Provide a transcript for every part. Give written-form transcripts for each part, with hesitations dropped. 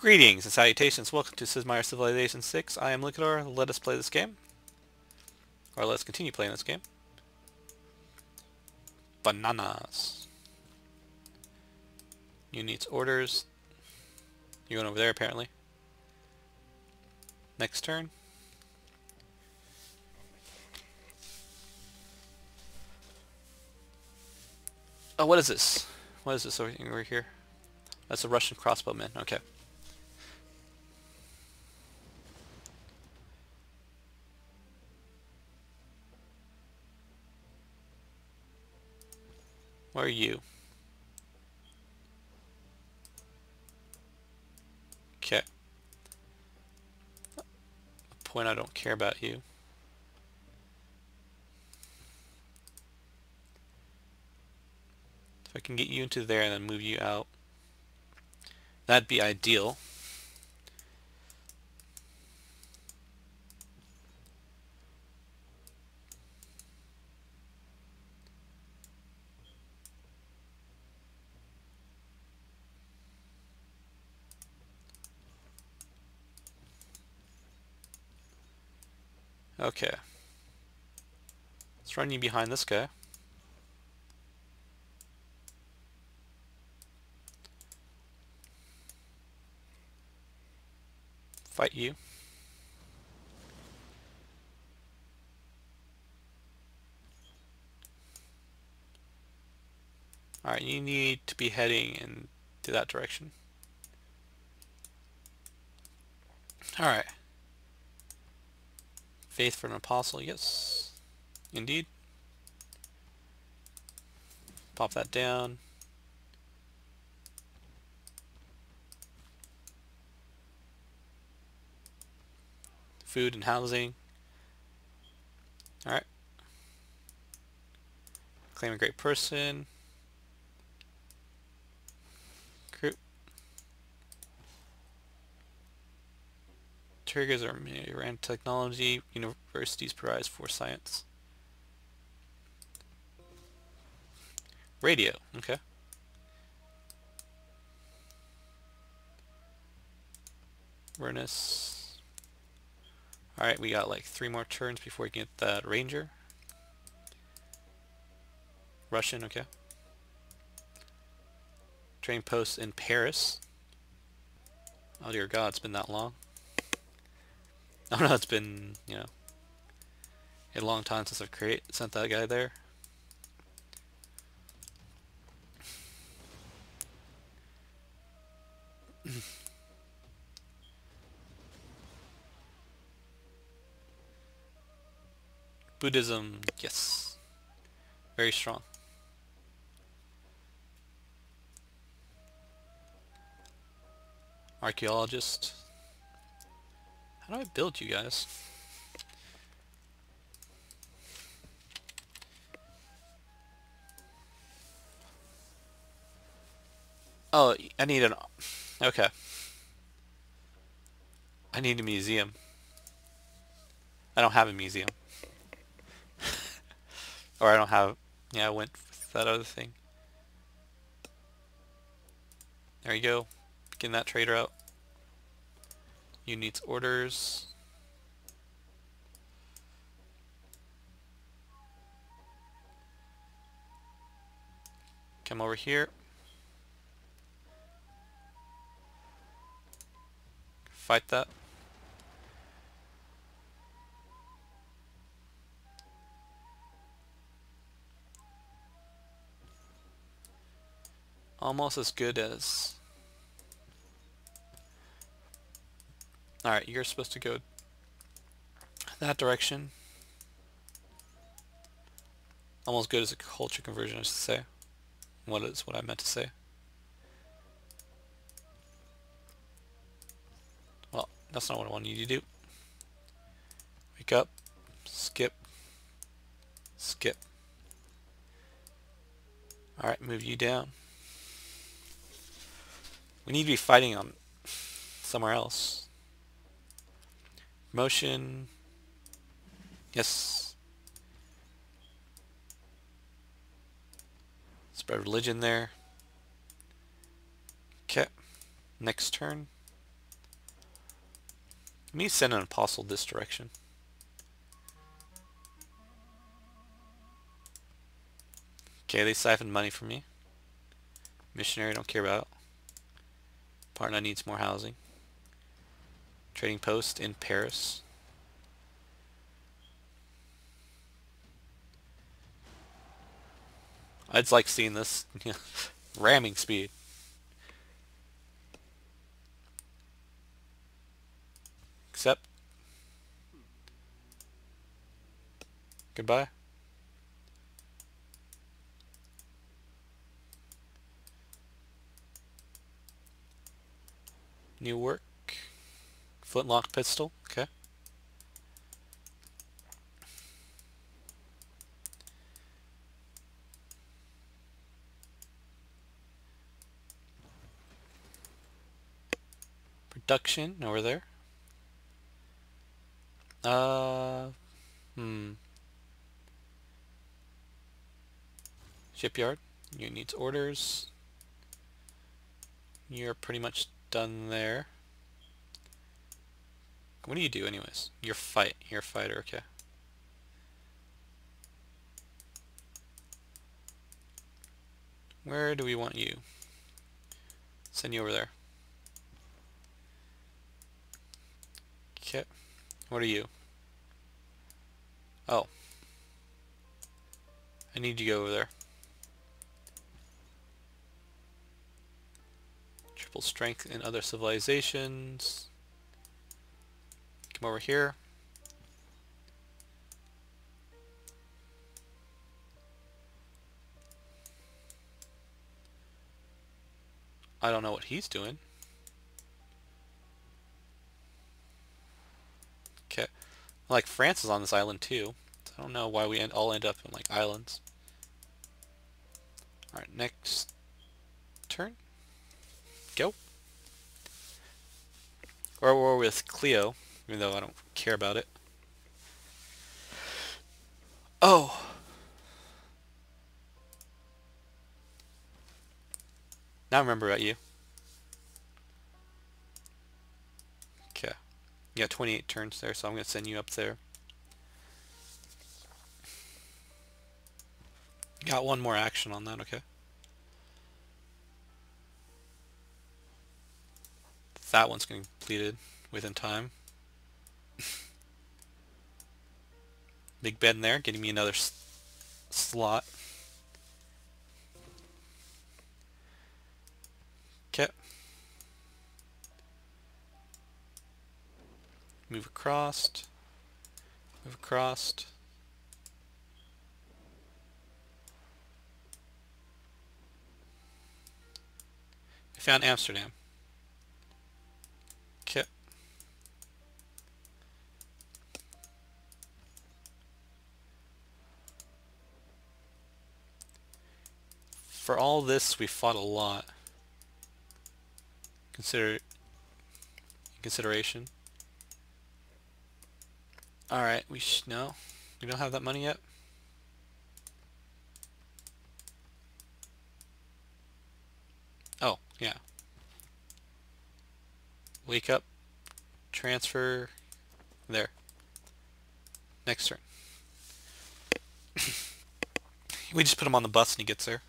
Greetings and salutations, welcome to Sismire Civilization 6. I am Liquidor, let us play this game. Or let's continue playing this game. Bananas. You need orders. You're going over there apparently. Next turn. Oh, what is this? What is this over here? That's a Russian crossbowman, okay. Where are you? Okay. Point, I don't care about you. If I can get you into there and then move you out, that'd be ideal. Okay, let's run you behind this guy. Fight you. Alright, you need to be heading in to that direction. Alright. Faith for an apostle, yes, indeed. Pop that down. Food and housing. All right. Claim a great person. Group. Triggers are around technology. Universities prize for science. Radio. Okay. Furnace. All right, we got like 3 more turns before we can get that ranger. Russian. Okay. Train posts in Paris. Oh dear God, it's been that long. I don't know, it's been, a long time since I've sent that guy there. Buddhism, yes. Very strong. Archaeologist. How do I build you guys? Oh, I need an... Okay. I need a museum. I don't have a museum. Or I don't have... Yeah, I went with that other thing. There you go. Getting that trader out. You needs orders. Come over here. Fight that. Almost as good as... Alright, you're supposed to go that direction. Almost good as a culture conversion, I should say. What I meant to say. Well, that's not what I wanted you to do. Wake up. Skip. Skip. Alright, move you down. We need to be fighting on somewhere else. Motion. Yes. Spread religion there. Okay. Next turn. Let me send an apostle this direction. Okay, they siphoned money from me. Missionary, don't care about. Patna needs more housing. Trading post in Paris. I'd like seeing this ramming speed. Accept. Goodbye. New work. Flintlock pistol. Okay. Production over there. Shipyard. You need orders. You're pretty much done there. What do you do anyways? You're a fighter, okay. Where do we want you? Send you over there. Okay. What are you? Oh. I need you to go over there. Triple strength in other civilizations. Come over here. I don't know what he's doing. Okay. Like, France is on this island too. So I don't know why we all end up in, like, islands. Alright, next turn. Go. Or we're with Cleo, even though I don't care about it. Oh! Now I remember about you. Okay. You got 28 turns there, so I'm going to send you up there. Got one more action on that, okay. That one's going to be completed within time. Big Ben there, getting me another slot. Okay. Move across. Move across. I found Amsterdam. Okay. For all this, we fought a lot. In consideration. Alright, no, we don't have that money yet. Oh, yeah. Wake up, transfer, there. Next turn. We just put him on the bus and he gets there.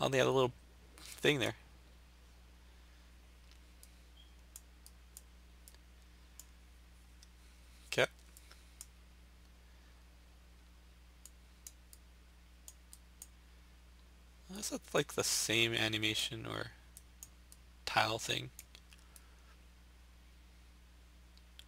Oh, they had a little thing there. Is that like the same animation or tile thing?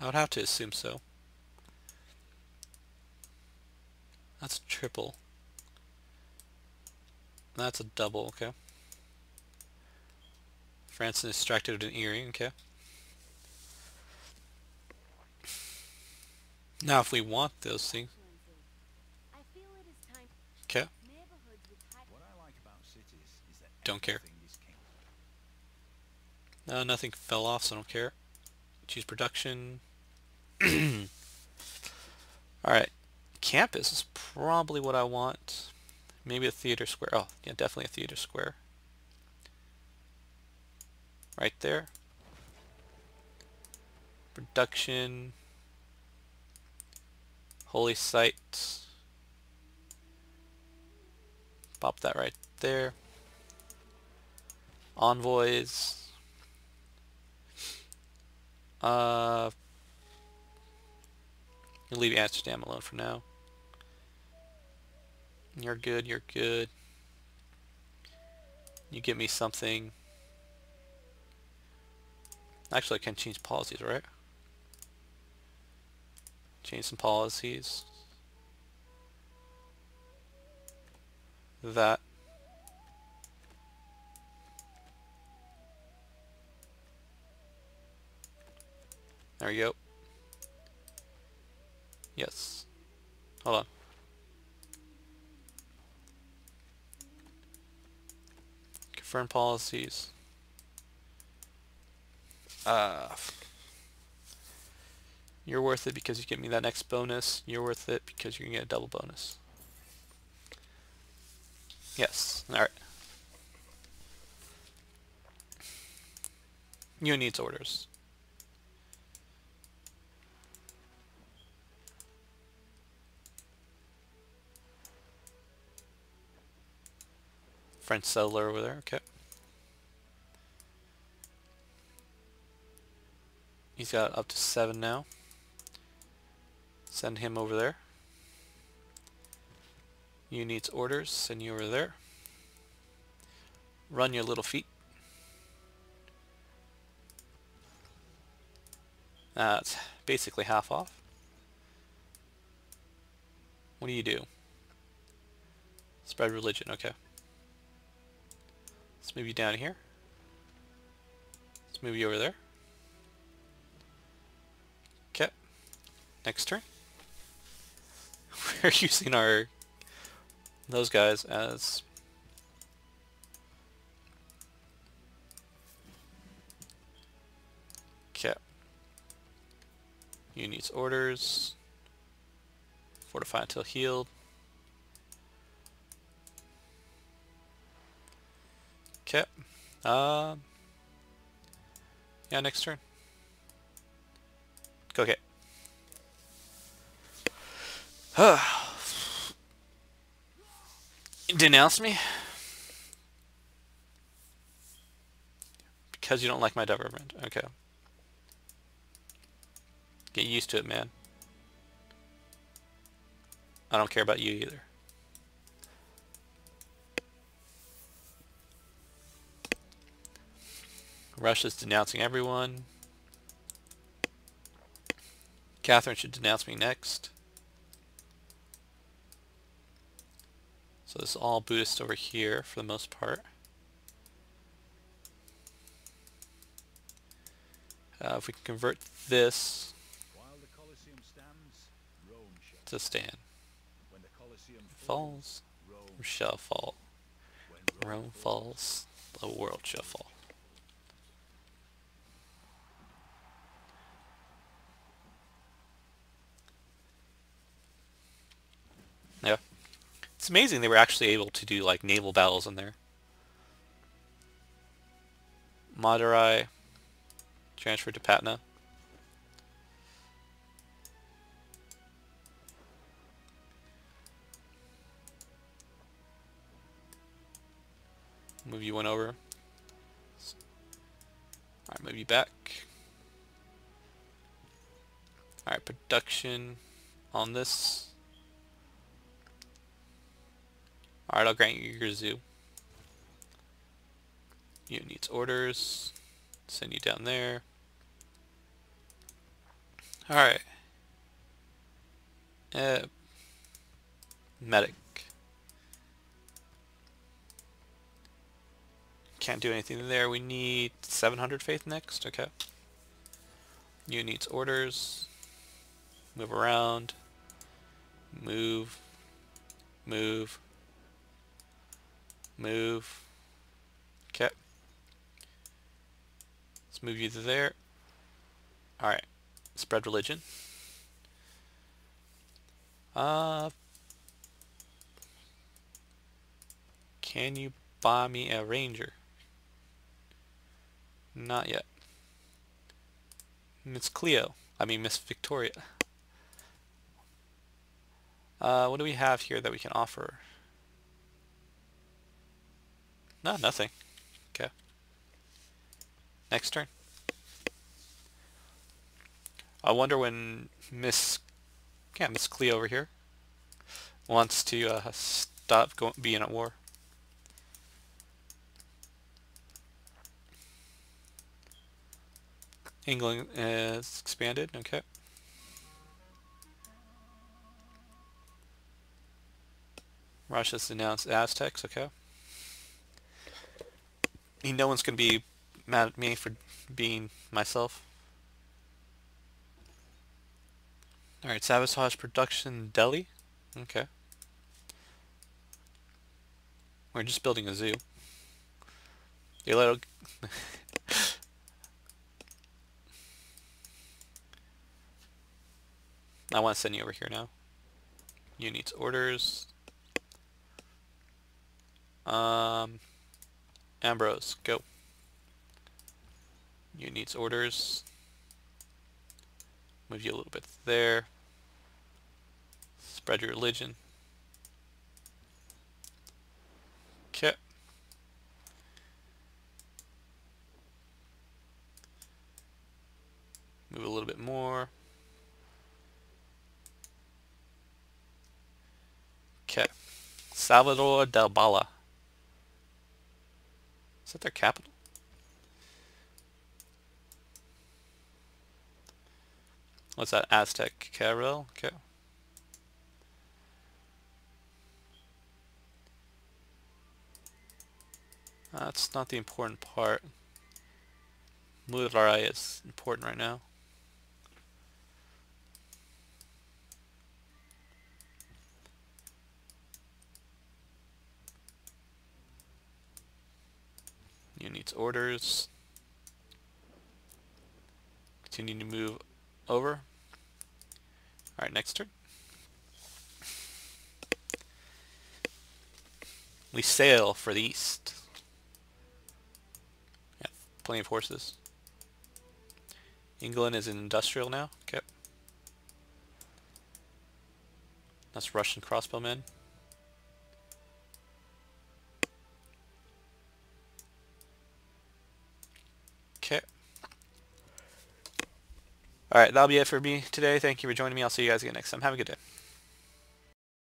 I would have to assume so. That's a triple. That's a double, okay. Francis is distracted with an earring, okay. Now if we want those things. Okay. Don't care. No, nothing fell off, so I don't care. Choose production. Alright. Campus is probably what I want. Maybe a theater square. Oh, yeah, definitely a theater square. Right there. production, holy sites, pop that right there, envoys, I'll leave Amsterdam alone for now. You're good, you're good. You give me something. Actually, I can change policies, right? Change some policies. That. There we go. Yes. Hold on. Confirm policies. You're worth it because you get me that next bonus. You're worth it because you're gonna get a double bonus. Yes. Alright. You needs orders. French settler over there, okay. He's got up to 7 now. Send him over there. You needs orders, send you over there. Run your little feet. That's basically half off. What do? Spread religion, okay. Let's move you down here. Let's move you over there. Okay. Next turn. We're using those guys as okay. You needs orders. Fortify until healed. Okay. Yeah, next turn. Go get. Denounce me? Because you don't like my government. Okay. Get used to it, man. I don't care about you either. Russia's denouncing everyone. Catherine should denounce me next. So this is all Buddhist over here for the most part. If we can convert this to stand. When the Colosseum falls, Rome shall fall. When Rome falls, the world shall fall. Yeah. It's amazing they were actually able to do like naval battles in there. Madurai transferred to Patna. Move you one over. Alright, move you back. Alright, production on this. Alright, I'll grant you your zoo. You needs orders. Send you down there. Alright. Medic. Can't do anything there. We need 700 faith next. Okay. You needs orders. Move around. Move. Move. Move. Okay. Let's move you to there. Alright. Spread religion. Can you buy me a ranger? Not yet. Miss Cleo. I mean, Miss Victoria. What do we have here that we can offer? No, nothing. Okay. Next turn. I wonder when Miss Cleo over here wants to stop being at war. England is expanded. Okay. Russia's denounced Aztecs. Okay. No one's gonna be mad at me for being myself. All right, Sabotage Production Delhi. Okay. We're just building a zoo. Your little. I want to send you over here now. You need orders. Ambrose, go. You needs orders. Move you a little bit there. Spread your religion. Okay. Move a little bit more. Okay. Salvador del Bala. Is that their capital? What's that? Aztec Carol? Okay. That's not the important part. Madurai is important right now. You need orders. Continue to move over. Alright, next turn. We sail for the east. Yeah, plenty of horses. England is industrial now. Okay. That's Russian crossbowmen. Okay. Alright, that'll be it for me today. Thank you for joining me. I'll see you guys again next time. Have a good day.